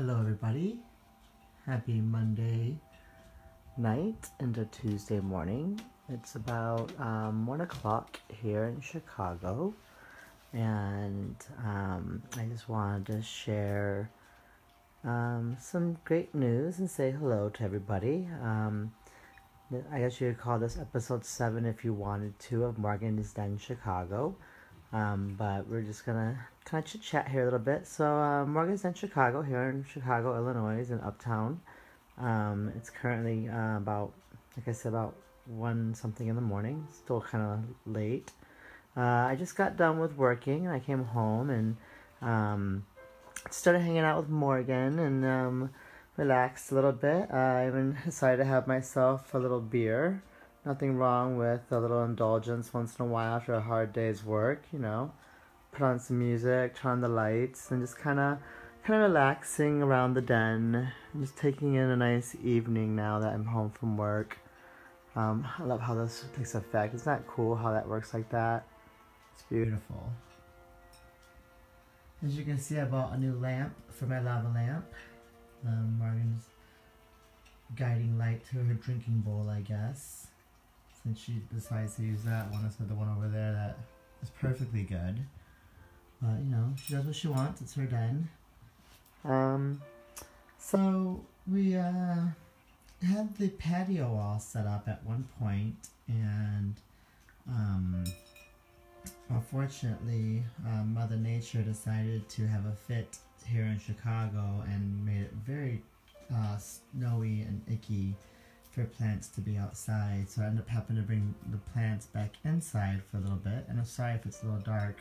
Hello everybody, happy Monday night into Tuesday morning. It's about 1 o'clock here in Chicago, and I just wanted to share some great news and say hello to everybody. I guess you could call this episode 7 if you wanted to, of Morgan's Den Chicago. But we're just gonna kind of chit chat here a little bit. So Morgan's Den Chicago, here in Chicago, Illinois, in Uptown. It's currently about, like I said, about 1-something in the morning. Still kind of late. I just got done with working and I came home and started hanging out with Morgan and relaxed a little bit. I even decided to have myself a little beer. Nothing wrong with a little indulgence once in a while after a hard day's work, you know. Put on some music, turn on the lights, and just kind of relaxing around the den. I'm just taking in a nice evening now that I'm home from work. I love how this takes effect. Isn't that cool how that works like that? It's beautiful. As you can see, I bought a new lamp for my lava lamp. Morgan's guiding light to her drinking bowl, I guess. Since she decides to use that one instead of the one over there that is perfectly good. But, you know, she does what she wants. It's her den. So, we had the patio all set up at one point, and unfortunately, Mother Nature decided to have a fit here in Chicago and made it very snowy and icky for plants to be outside, so I ended up having to bring the plants back inside for a little bit. And I'm sorry if it's a little dark.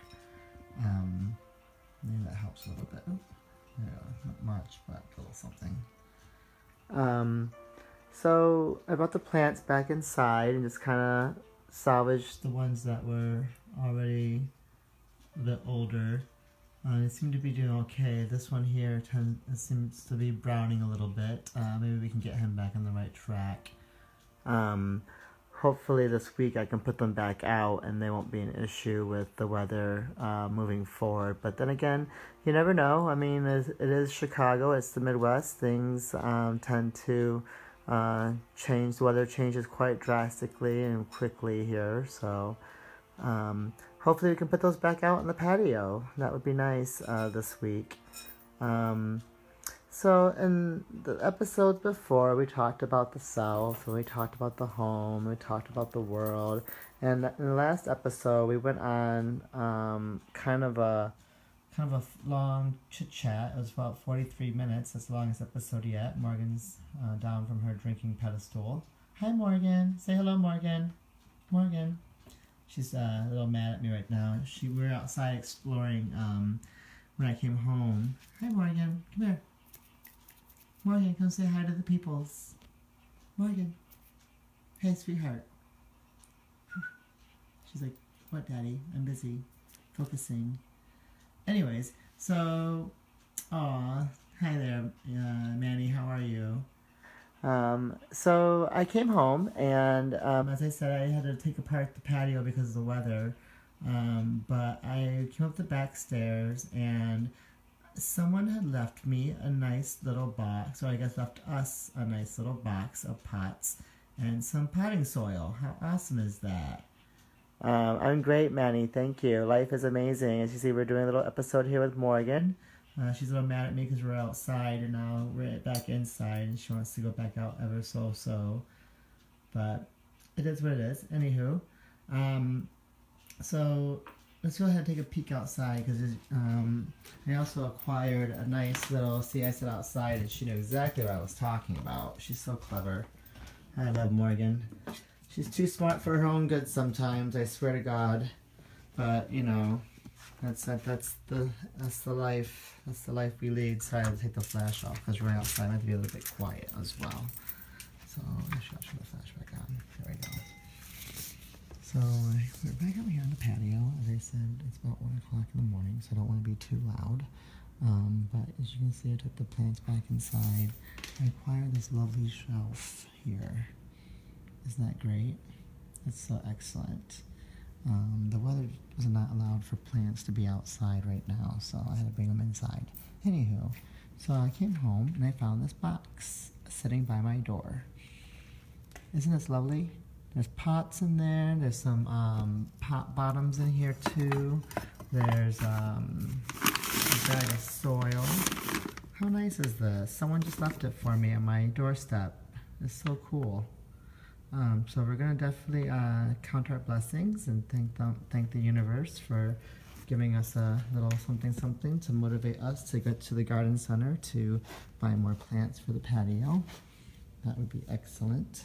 Maybe that helps a little bit. Yeah, not much, but a little something. So I brought the plants back inside and just kind of salvaged the ones that were already a bit older. It seemed to be doing okay. This one here seems to be browning a little bit. Maybe we can get him back on the right track. Hopefully this week I can put them back out and they won't be an issue with the weather moving forward. But then again, you never know. I mean, it is Chicago. It's the Midwest. Things tend to change. The weather changes quite drastically and quickly here. So hopefully we can put those back out on the patio. That would be nice this week. So in the episode before, we talked about the South, and we talked about the home, we talked about the world. And in the last episode, we went on kind of a long chit-chat. It was about 43 minutes, as long as episode yet. Morgan's down from her drinking pedestal. Hi, Morgan. Say hello, Morgan. Morgan. She's a little mad at me right now. We were outside exploring when I came home. Hi, Morgan. Come here. Morgan, come say hi to the peoples. Morgan. Hey, sweetheart. She's like, what, Daddy? I'm busy focusing. Anyways, so, aw, hi there, Manny. How are you? So I came home, and as I said, I had to take apart the patio because of the weather, but I came up the back stairs, and someone had left me a nice little box, or I guess left us a nice little box of pots and some potting soil. How awesome is that? I'm great, Manny, thank you. Life is amazing. As you see, we're doing a little episode here with Morgan. She's a little mad at me because we're outside, and now we're back inside, and she wants to go back out ever so. But it is what it is. Anywho, so let's go ahead and take a peek outside, because I also acquired a nice little, see, I said outside, and she knew exactly what I was talking about. She's so clever. I love Morgan. She's too smart for her own good sometimes, I swear to God. But, you know, That's the life. That's the life we lead. Sorry, I had to take the flash off because we're outside. I have to be a little bit quiet as well. So I should turn the flash back on. There we go. So we're back out here on the patio. As I said, it's about 1 o'clock in the morning, so I don't want to be too loud. But as you can see, I took the plants back inside. I acquired this lovely shelf here. Isn't that great? It's so excellent. The weather was not allowed for plants to be outside right now, so I had to bring them inside. Anywho, So I came home and I found this box sitting by my door. Isn't this lovely? There's pots in there. There's some pot bottoms in here too. There's a bag of soil. How nice is this? Someone just left it for me on my doorstep. It's so cool. So we're going to definitely count our blessings and thank the universe for giving us a little something to motivate us to get to the garden center to buy more plants for the patio. That would be excellent.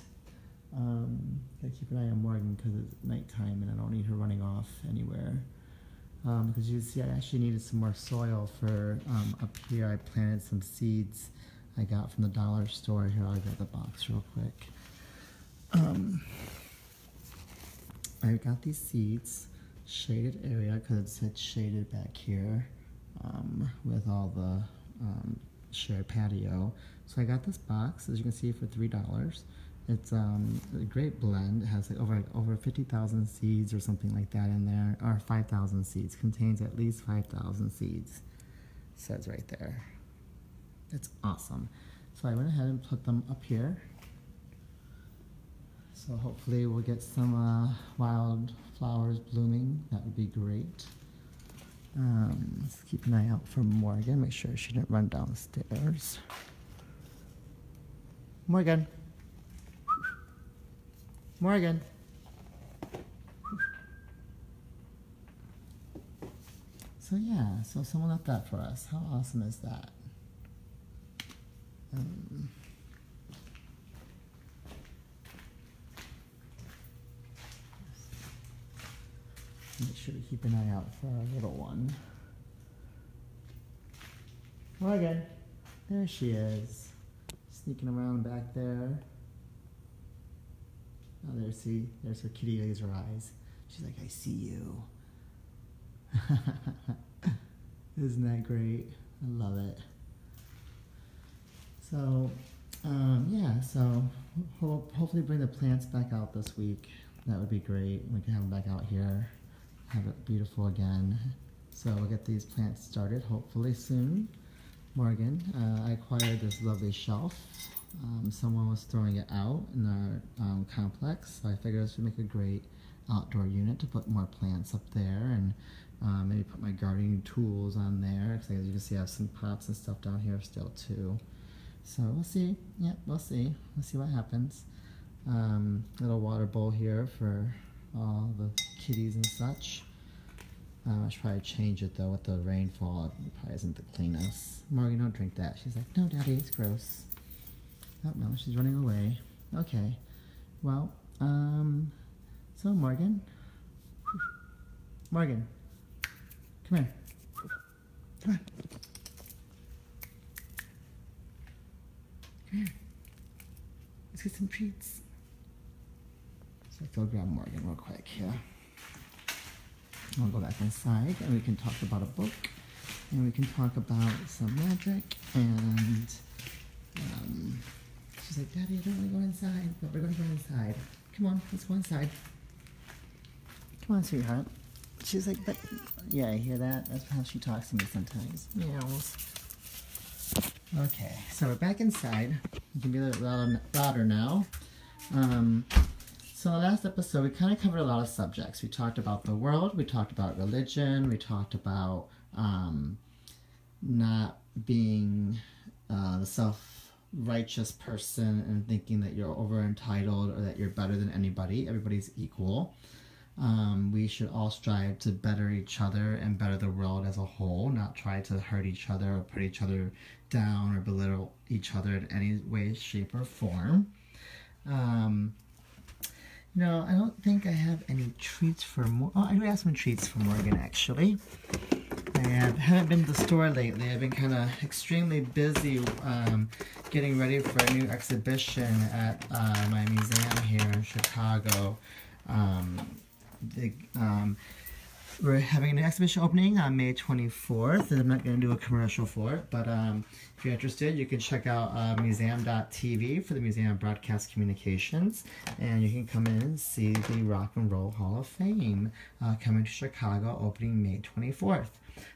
Gotta keep an eye on Morgan because it's nighttime and I don't need her running off anywhere. Because you see, I actually needed some more soil for up here. I planted some seeds I got from the dollar store. Here, I'll get the box real quick. I got these seeds, shaded area, because it said shaded back here with all the shared patio. So I got this box, as you can see, for $3. It's a great blend. It has like over 50,000 seeds or something like that in there, or 5,000 seeds. Contains at least 5,000 seeds. It says right there. It's awesome. So I went ahead and put them up here. So hopefully we'll get some wild flowers blooming. That would be great. Let's keep an eye out for Morgan. Make sure she didn't run downstairs. Morgan. Morgan. So yeah, so someone left that for us. How awesome is that? Make sure to keep an eye out for our little one. Morgan, there she is, sneaking around back there. Oh, there, see, there's her kitty laser eyes. She's like, I see you. Isn't that great? I love it. So, yeah, so hopefully bring the plants back out this week. That would be great. We can have them back out here. Have it beautiful again. So we'll get these plants started hopefully soon. Morgan, I acquired this lovely shelf. Someone was throwing it out in our complex, so I figured this would make a great outdoor unit to put more plants up there and maybe put my gardening tools on there. Because as you can see, I have some pots and stuff down here still too. So we'll see. Yep, we'll see. We'll see what happens. Little water bowl here for all the kitties and such. I should probably change it though with the rainfall. It probably isn't the cleanest. Morgan, don't drink that. She's like, no, Daddy, it's gross. Oh no, she's running away. Okay. Well, so Morgan. Morgan. Come here. Come on. Come here. Let's get some treats. So I'll grab Morgan real quick here. We'll go back inside and we can talk about a book and we can talk about some magic. And she's like, Daddy, I don't want to go inside, but we're going to go inside. Come on, let's go inside. Come on, sweetheart. She's like, but yeah, I hear that. That's how she talks to me sometimes. Meows. Okay, so we're back inside. You can be a little louder now. So in the last episode, we kind of covered a lot of subjects. We talked about the world, we talked about religion, we talked about not being the self-righteous person and thinking that you're over-entitled or that you're better than anybody. Everybody's equal. We should all strive to better each other and better the world as a whole, not try to hurt each other or put each other down or belittle each other in any way, shape, or form. No, I don't think I have any treats for Morgan. Oh, I do have some treats for Morgan, actually. I haven't been to the store lately. I've been kind of extremely busy getting ready for a new exhibition at my museum here in Chicago. We're having an exhibition opening on May 24th, and I'm not going to do a commercial for it, but if you're interested, you can check out museum.tv for the Museum of Broadcast Communications, and you can come in and see the Rock and Roll Hall of Fame coming to Chicago, opening May 24th.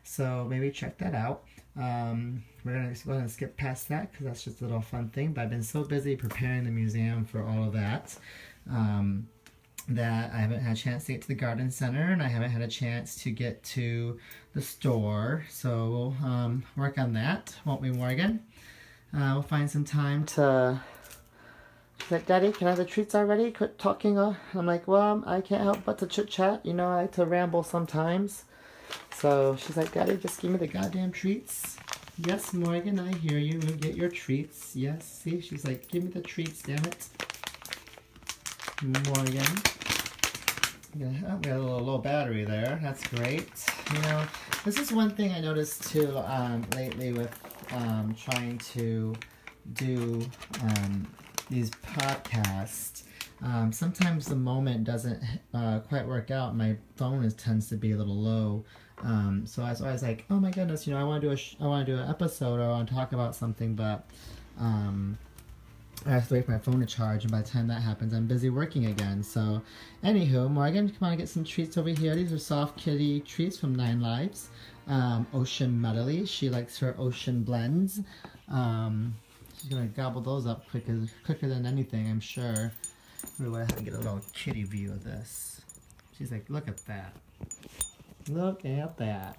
So maybe check that out. We're going to go ahead and skip past that because that's just a little fun thing, but I've been so busy preparing the museum for all of that. That I haven't had a chance to get to the garden center, and I haven't had a chance to get to the store. So we'll work on that, won't we, Morgan? We'll find some time to... She's like, Daddy, can I have the treats already? Quit talking. I'm like, well, I can't help but to chit-chat. You know, I like to ramble sometimes. So she's like, Daddy, just give me the goddamn treats. Yes, Morgan, I hear you. We'll get your treats. Yes, see? She's like, give me the treats, damn it. Morgan. Yeah, we got a little low battery there. That's great. You know, this is one thing I noticed too lately with trying to do these podcasts. Sometimes the moment doesn't quite work out. My phone tends to be a little low. So I was always like, oh my goodness, you know, I want to do an episode, or I want to talk about something, but I have to wait for my phone to charge, and by the time that happens, I'm busy working again. So, anywho, Morgan, come on and get some treats over here. These are soft kitty treats from 9 Lives. Ocean Medley. She likes her ocean blends. She's going to gobble those up quicker than anything, I'm sure. We want to get a little kitty view of this. She's like, look at that. Look at that.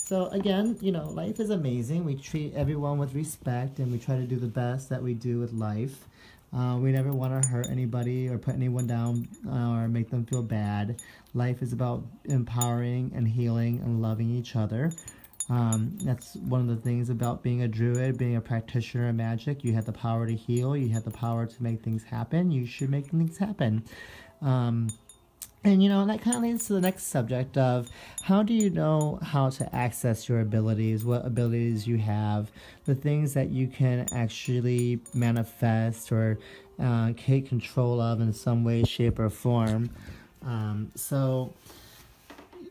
So again, you know, life is amazing. We treat everyone with respect, and we try to do the best that we do with life. We never want to hurt anybody or put anyone down or make them feel bad. Life is about empowering and healing and loving each other. That's one of the things about being a druid, being a practitioner of magic. You have the power to heal. You have the power to make things happen. You should make things happen. And, you know, that kind of leads to the next subject of how do you know how to access your abilities, what abilities you have, the things that you can actually manifest or take control of in some way, shape, or form. So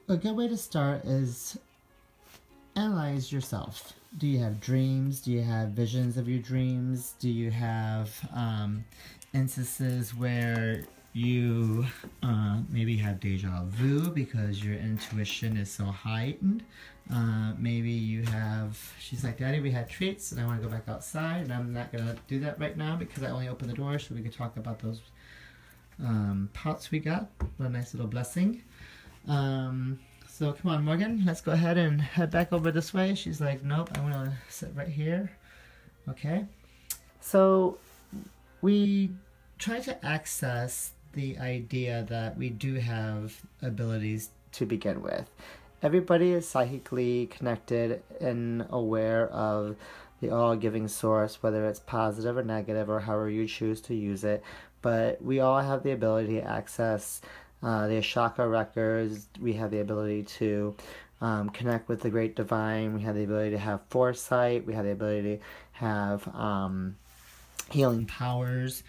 a good way to start is analyze yourself. Do you have dreams? Do you have visions of your dreams? Do you have instances where... you maybe have deja vu because your intuition is so heightened. Maybe you have, she's like, Daddy, we had treats and I want to go back outside, and I'm not going to do that right now because I only opened the door so we could talk about those pots we got. What a nice little blessing. So come on, Morgan, let's go ahead and head back over this way. She's like, nope, I want to sit right here. Okay. So we try to access the idea that we do have abilities to begin with. Everybody is psychically connected and aware of the all-giving source, whether it's positive or negative or however you choose to use it. But we all have the ability to access the chakra records. We have the ability to connect with the great divine. We have the ability to have foresight. We have the ability to have healing powers.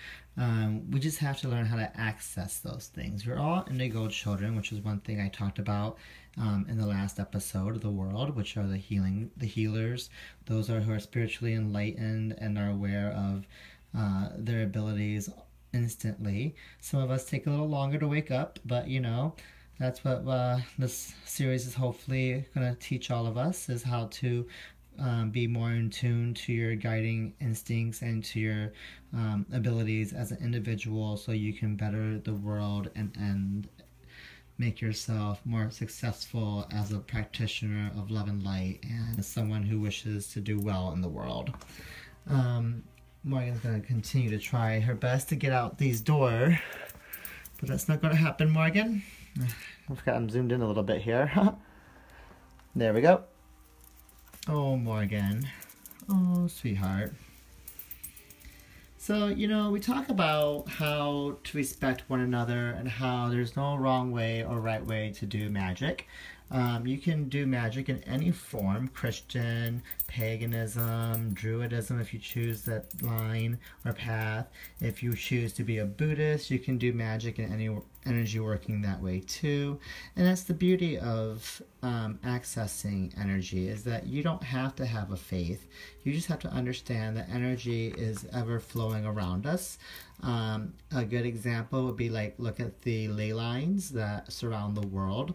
We just have to learn how to access those things. We're all indigo children, which is one thing I talked about in the last episode of The World, which are the healers. Those are who are spiritually enlightened and are aware of their abilities instantly. Some of us take a little longer to wake up, but you know, that's what this series is hopefully going to teach all of us, is how to be more in tune to your guiding instincts and to your abilities as an individual, so you can better the world and make yourself more successful as a practitioner of love and light and as someone who wishes to do well in the world. Morgan's going to continue to try her best to get out these doors, but that's not going to happen, Morgan. I forgot I'm zoomed in a little bit here. There we go. Oh, Morgan. Oh, sweetheart. So, you know, we talk about how to respect one another and how there's no wrong way or right way to do magic. You can do magic in any form, Christian, paganism, Druidism if you choose that line or path. If you choose to be a Buddhist, you can do magic in any energy working that way too. And that's the beauty of accessing energy, is that you don't have to have a faith. You just have to understand that energy is ever flowing around us. A good example would be, like, look at the ley lines that surround the world.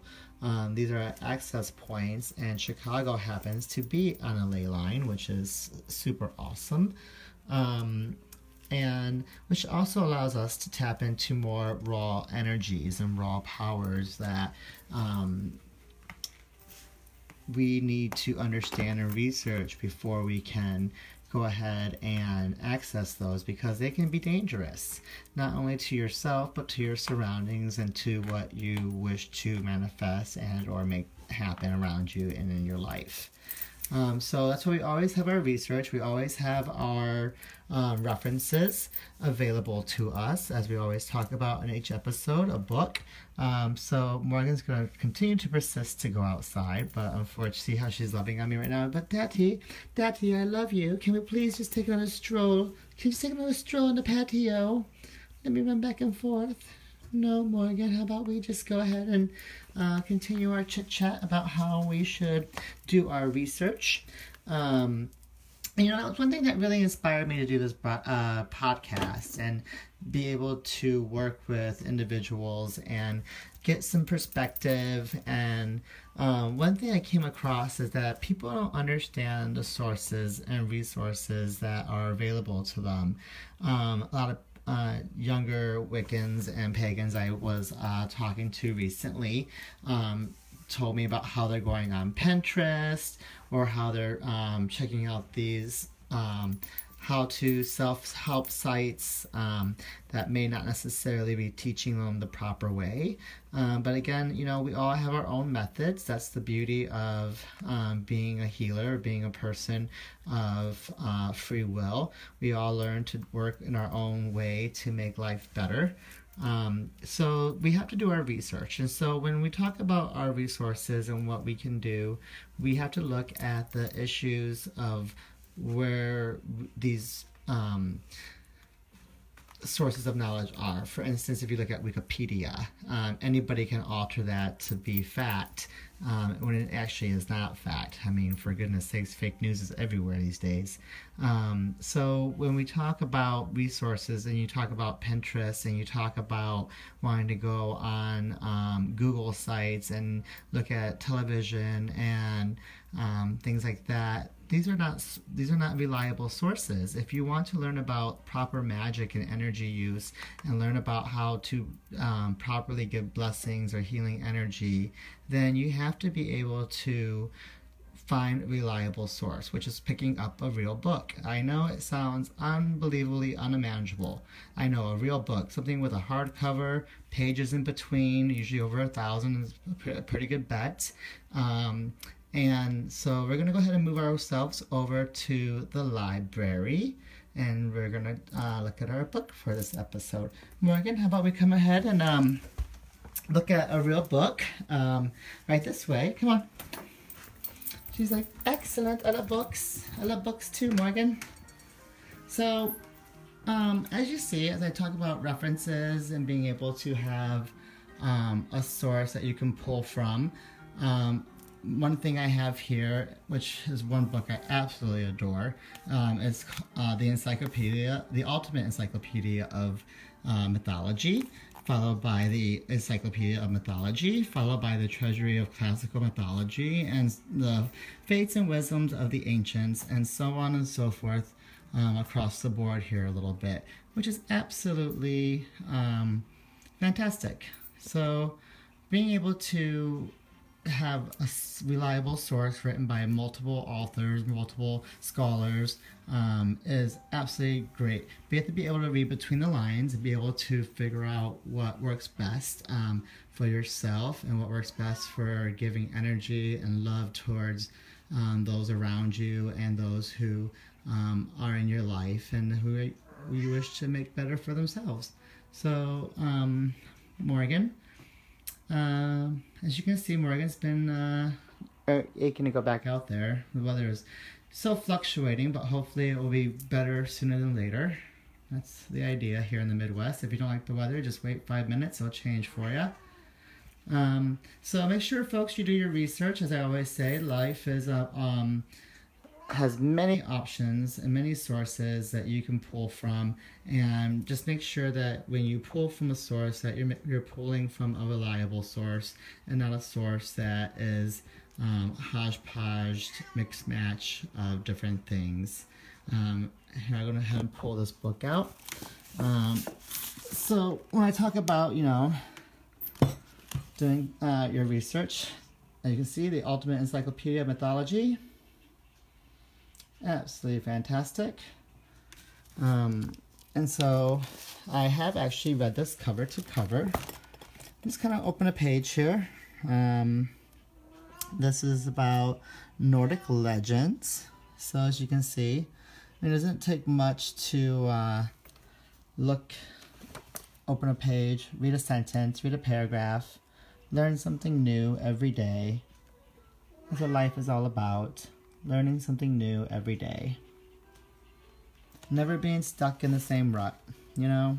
These are access points, and Chicago happens to be on a ley line, which is super awesome. And which also allows us to tap into more raw energies and raw powers that we need to understand and research before we can go ahead and access those, because they can be dangerous, not only to yourself but to your surroundings and to what you wish to manifest and or make happen around you and in your life. So that's why we always have our research. We always have our references available to us, as we always talk about in each episode, a book. So Morgan's going to continue to persist to go outside, but unfortunately, see how she's loving on me right now. But Daddy, I love you. Can we please just take another stroll? Can you just take another stroll on the patio? Let me run back and forth. No, Morgan, how about we just go ahead and continue our chit-chat about how we should do our research. You know, that was one thing that really inspired me to do this podcast and be able to work with individuals and get some perspective. And one thing I came across is that people don't understand the sources and resources that are available to them. A lot of younger Wiccans and pagans I was talking to recently told me about how they're going on Pinterest, or how they're checking out these how-to self-help sites that may not necessarily be teaching them the proper way. But again, you know, we all have our own methods. That's the beauty of being a healer, being a person of free will. We all learn to work in our own way to make life better. So we have to do our research. And so when we talk about our resources and what we can do, we have to look at the issues of where these sources of knowledge are. For instance, if you look at Wikipedia, anybody can alter that to be fact when it actually is not fact. I mean, for goodness sakes, fake news is everywhere these days. So when we talk about resources, and you talk about Pinterest, and you talk about wanting to go on Google sites and look at television and things like that, these are not reliable sources. If you want to learn about proper magic and energy use, and learn about how to properly give blessings or healing energy, then you have to be able to find a reliable source, which is picking up a real book. I know it sounds unbelievably unimaginable. I know, a real book, something with a hardcover, pages in between, usually over 1,000 is a pretty good bet. And so we're going to go ahead and move ourselves over to the library, and we're going to look at our book for this episode. Morgan, how about we come ahead and look at a real book right this way? Come on. She's like, excellent. I love books. I love books too, Morgan. So as you see, as I talk about references and being able to have a source that you can pull from, one thing I have here, which is one book I absolutely adore, is the Ultimate Encyclopedia of Mythology, followed by the Encyclopedia of Mythology, followed by the Treasury of Classical Mythology, and the Fates and Wisdoms of the Ancients, and so on and so forth across the board here a little bit, which is absolutely fantastic. So being able to have a reliable source written by multiple authors, multiple scholars, is absolutely great. We have to be able to read between the lines and be able to figure out what works best for yourself, and what works best for giving energy and love towards those around you and those who are in your life and who you wish to make better for themselves. So, Morgan, as you can see, Morgan's been aching to go back out there. The weather is so fluctuating, but hopefully it will be better sooner than later. That's the idea here in the Midwest. If you don't like the weather, just wait 5 minutes. It'll change for you. So make sure, folks, you do your research. As I always say, life is has many options and many sources that you can pull from, and just make sure that when you pull from a source that you're pulling from a reliable source and not a source that is hodgepodge, mixed match of different things. Here, I'm going to go ahead and pull this book out. So when I talk about, you know, doing your research, as you can see, the Ultimate Encyclopedia of Mythology. Absolutely fantastic. And so I have actually read this cover to cover. Just kind of open a page here. This is about Nordic legends. So as you can see, it doesn't take much to look, open a page, read a sentence, read a paragraph, learn something new every day. That's what life is all about. Learning something new every day. Never being stuck in the same rut, you know?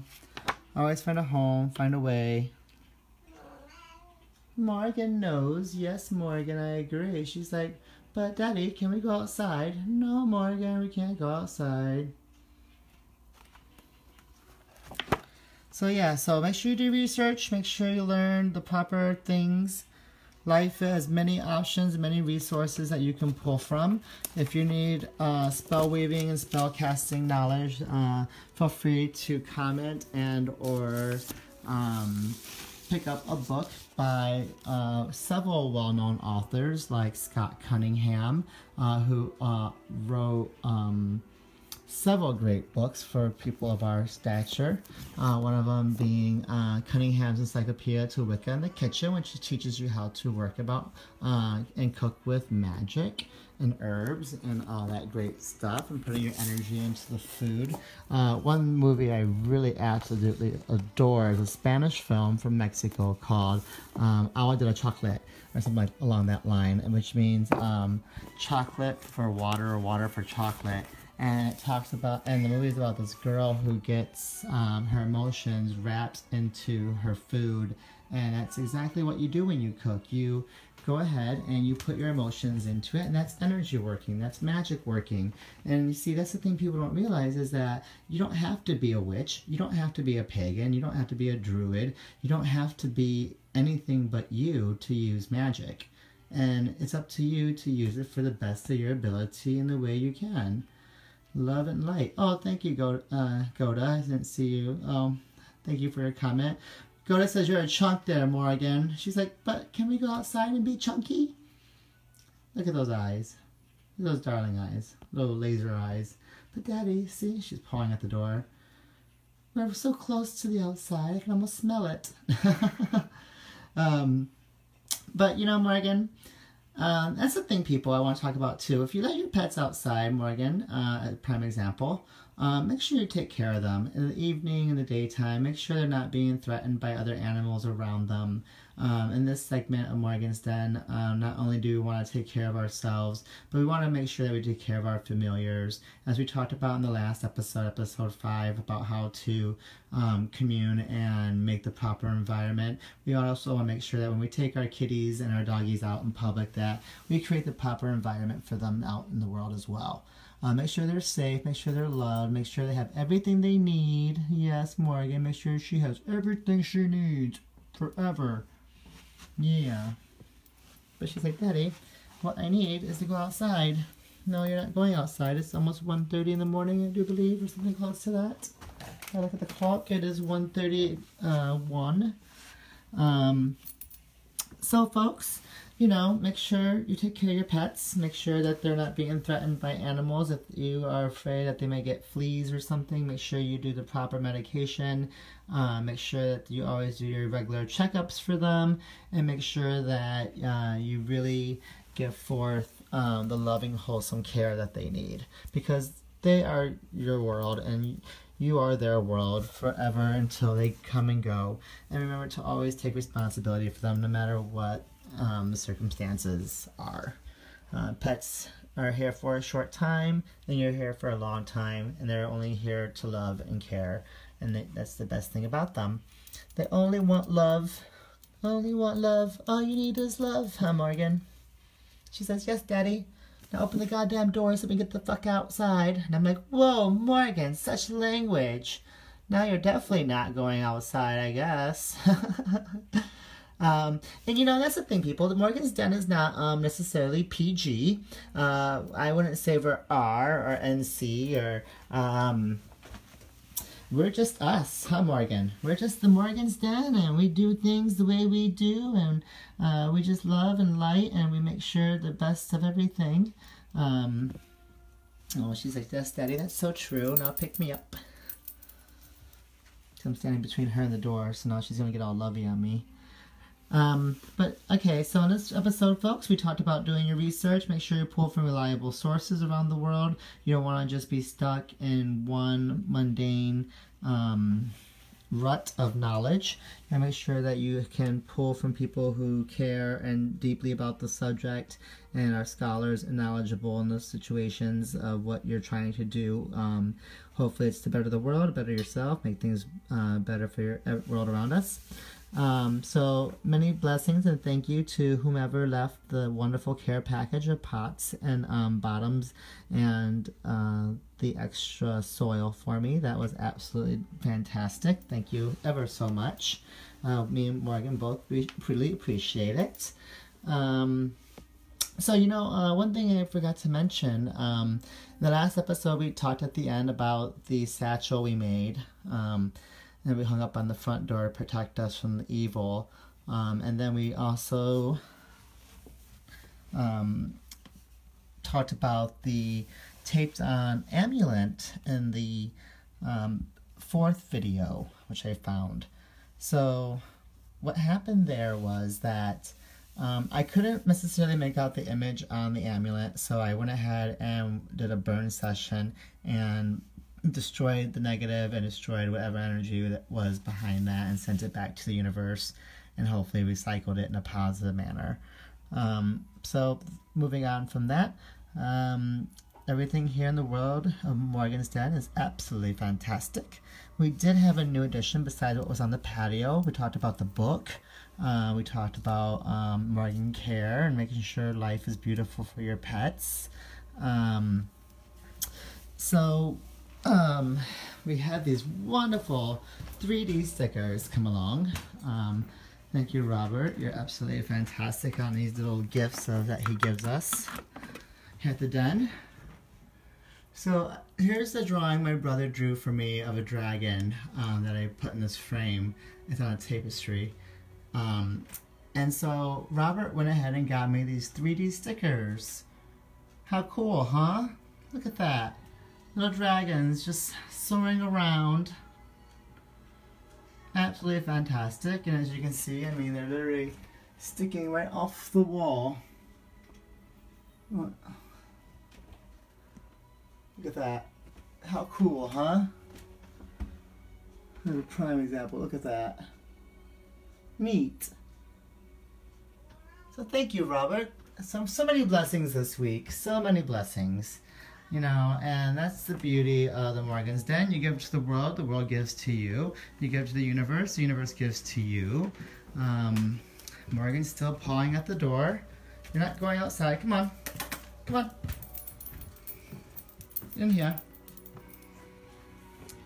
Always find a home, find a way. Morgan knows. Yes, Morgan, I agree. She's like, but Daddy, can we go outside? No, Morgan, we can't go outside. So yeah, so make sure you do research. Make sure you learn the proper things. Life has many options, many resources that you can pull from. If you need spell weaving and spell casting knowledge, feel free to comment and or pick up a book by several well-known authors like Scott Cunningham, who wrote several great books for people of our stature. One of them being Cunningham's Encyclopedia to Wicca in the Kitchen, which teaches you how to work about and cook with magic and herbs and all that great stuff and putting your energy into the food. One movie I really absolutely adore is a Spanish film from Mexico called Agua de la Chocolate, or something like along that line, which means chocolate for water or water for chocolate. And it talks about, and the movie is about this girl who gets her emotions wrapped into her food. And that's exactly what you do when you cook. You go ahead and you put your emotions into it, and that's energy working, that's magic working. And you see, that's the thing people don't realize, is that you don't have to be a witch, you don't have to be a pagan, you don't have to be a druid, you don't have to be anything but you to use magic. And it's up to you to use it for the best of your ability in the way you can. Love and light. Oh, thank you, Goda. I didn't see you. Oh, thank you for your comment. Goda says you're a chunk there, Morgan. She's like, but can we go outside and be chunky? Look at those eyes. Look at those darling eyes. Little laser eyes. But Daddy, see? She's pawing at the door. We're so close to the outside. I can almost smell it. But, you know, Morgan, that's the thing, people, I want to talk about, too. If you let your pets outside, Morgan, a prime example, make sure you take care of them. In the evening, in the daytime, make sure they're not being threatened by other animals around them. In this segment of Morgan's Den, not only do we want to take care of ourselves, but we want to make sure that we take care of our familiars. As we talked about in the last episode, episode 5, about how to commune and make the proper environment, we also want to make sure that when we take our kitties and our doggies out in public, that we create the proper environment for them out in the world as well. Make sure they're safe, make sure they're loved, make sure they have everything they need. Yes, Morgan, make sure she has everything she needs forever. Yeah. But she's like, Daddy, what I need is to go outside. No, you're not going outside. It's almost 1:30 in the morning, I do believe, or something close to that. I look at the clock, it is 1:31. So, folks, you know, make sure you take care of your pets. Make sure that they're not being threatened by animals. If you are afraid that they may get fleas or something, make sure you do the proper medication. Make sure that you always do your regular checkups for them. And make sure that you really give forth the loving, wholesome care that they need. Because they are your world, and you are their world forever until they come and go. And remember to always take responsibility for them, no matter what the circumstances are. Pets are here for a short time, then you're here for a long time, and they're only here to love and care, and that's the best thing about them. They only want love. Only want love. All you need is love, huh, Morgan? She says, yes, Daddy. Now open the goddamn door so we can get the fuck outside. And I'm like, whoa, Morgan, such language. Now you're definitely not going outside, I guess. And you know, that's the thing, people. The Morgan's Den is not necessarily PG. I wouldn't say we're R or NC or... We're just us, huh, Morgan? We're just the Morgan's Den, and we do things the way we do, and we just love and light, and we make sure the best of everything. Oh, she's like, yes, Daddy, that's so true. Now pick me up. I'm standing between her and the door, so now she's going to get all lovey on me. But, okay, so in this episode, folks, we talked about doing your research. Make sure you pull from reliable sources around the world. You don't want to just be stuck in one mundane rut of knowledge. And make sure that you can pull from people who care and deeply about the subject and are scholars and knowledgeable in those situations of what you're trying to do. Hopefully it's to better the world, better yourself, make things better for your world around us. So many blessings and thank you to whomever left the wonderful care package of pots and bottoms and the extra soil for me. That was absolutely fantastic. Thank you ever so much. Me and Morgan both really appreciate it. So, you know, one thing I forgot to mention, the last episode we talked at the end about the satchel we made. And we hung up on the front door to protect us from the evil. And then we also talked about the taped-on amulet in the fourth video, which I found. So what happened there was that I couldn't necessarily make out the image on the amulet, so I went ahead and did a burn session and destroyed the negative and destroyed whatever energy that was behind that and sent it back to the universe and hopefully recycled it in a positive manner. So moving on from that, everything here in the world of Morgan's Den is absolutely fantastic. We did have a new addition besides what was on the patio. We talked about the book. We talked about Morgan care and making sure life is beautiful for your pets. We had these wonderful 3D stickers come along. Thank you, Robert. You're absolutely fantastic on these little gifts that he gives us here at the den. So here's the drawing my brother drew for me of a dragon that I put in this frame. It's on a tapestry. And so Robert went ahead and got me these 3D stickers. How cool, huh? Look at that. Little dragons just soaring around. Absolutely fantastic. And as you can see, I mean, they're literally sticking right off the wall. Look at that. How cool, huh? Another prime example. Look at that. Neat. So thank you, Robert. So many blessings this week. So many blessings. You know, and that's the beauty of the Morgan's Den. You give to the world gives to you. You give to the universe gives to you. Morgan's still pawing at the door. You're not going outside. Come on. Come on. In here.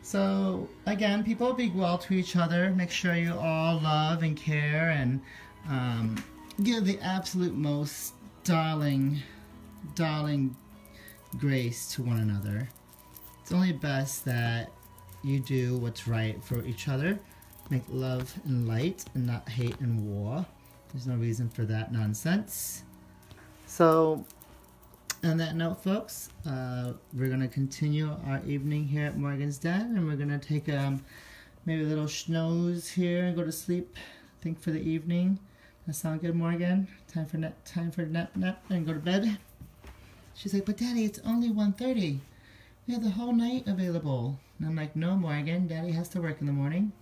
So, again, people, be well to each other. Make sure you all love and care and give the absolute most darling grace to one another. It's only best that you do what's right for each other. Make love and light and not hate and war. There's no reason for that nonsense. So on that note, folks, we're going to continue our evening here at Morgan's Den, and we're going to take maybe a little schnoz here and go to sleep, I think, for the evening. That sound good, Morgan? Time for nap and go to bed. She's like, but Daddy, it's only 1:30. We have the whole night available. And I'm like, no, Morgan. Daddy has to work in the morning.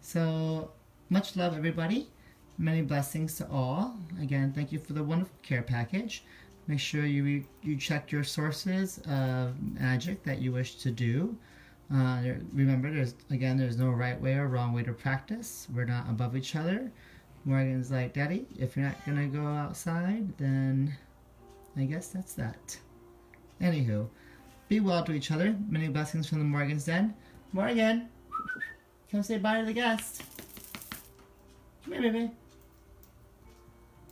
So much love, everybody. Many blessings to all. Again, thank you for the wonderful care package. Make sure you check your sources of magic that you wish to do. Remember, there's no right way or wrong way to practice. We're not above each other. Morgan's like, Daddy, if you're not gonna go outside, then I guess that's that. Anywho, be well to each other. Many blessings from the Morgan's Den. Morgan, come say bye to the guests. Come here, baby.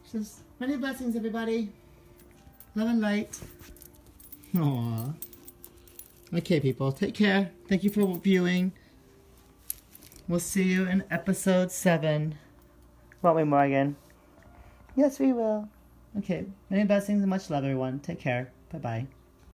She says, many blessings, everybody. Love and light. Aww. Okay, people, take care. Thank you for viewing. We'll see you in episode 7. Won't we, Morgan? Yes, we will. Okay. Many blessings and much love, everyone. Take care. Bye-bye.